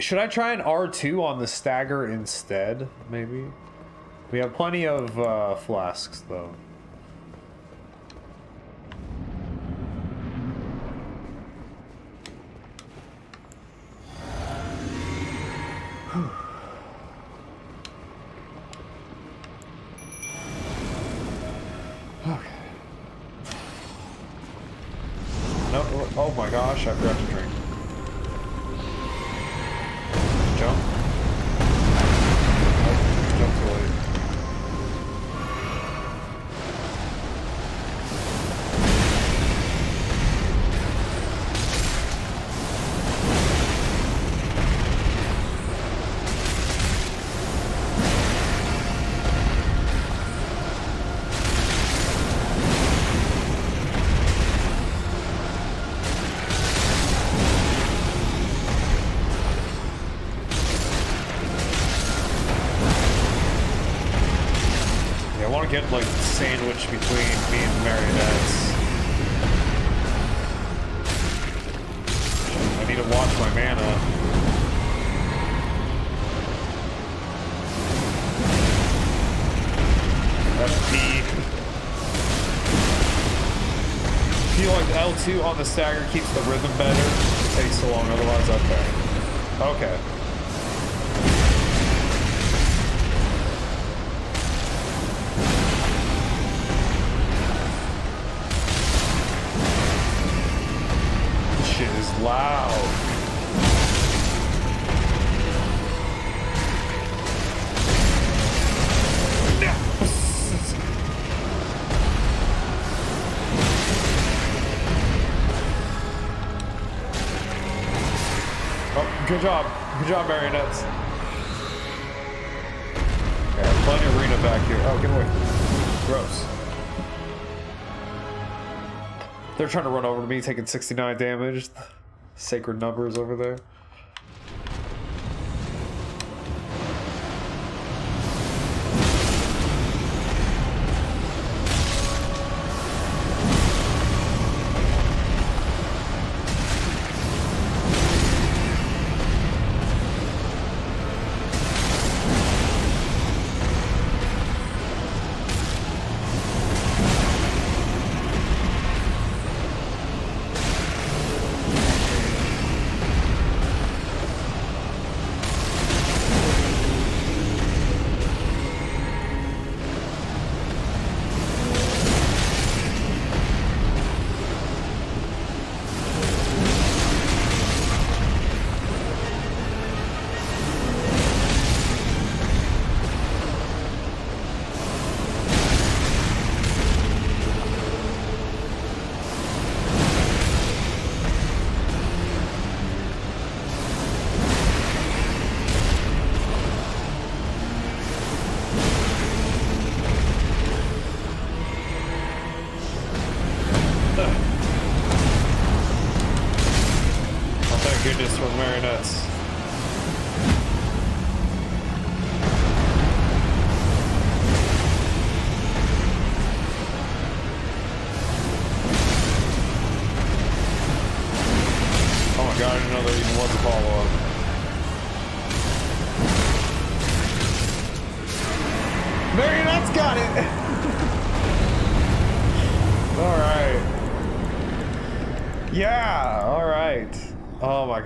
Should I try an R2 on the stagger instead, maybe? We have plenty of flasks, though. I forgot to drink. Jump. Oh, jump too late. Get like sandwiched between me and the marionettes. I need to watch my mana. That's P. Feel like L2 on the stagger keeps the rhythm better. It takes so long, otherwise I'm okay. Okay. Loud. Oh, good job. Good job, marionettes. Yeah, plenty of arena back here. Oh, get away. Gross. They're trying to run over to me, taking 69 damage. Sacred numbers over there.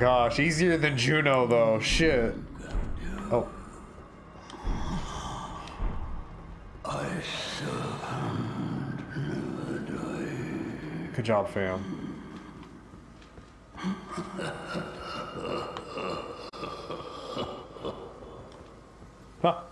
Gosh, easier than Juno though. Shit. Oh. Good job, fam. Huh.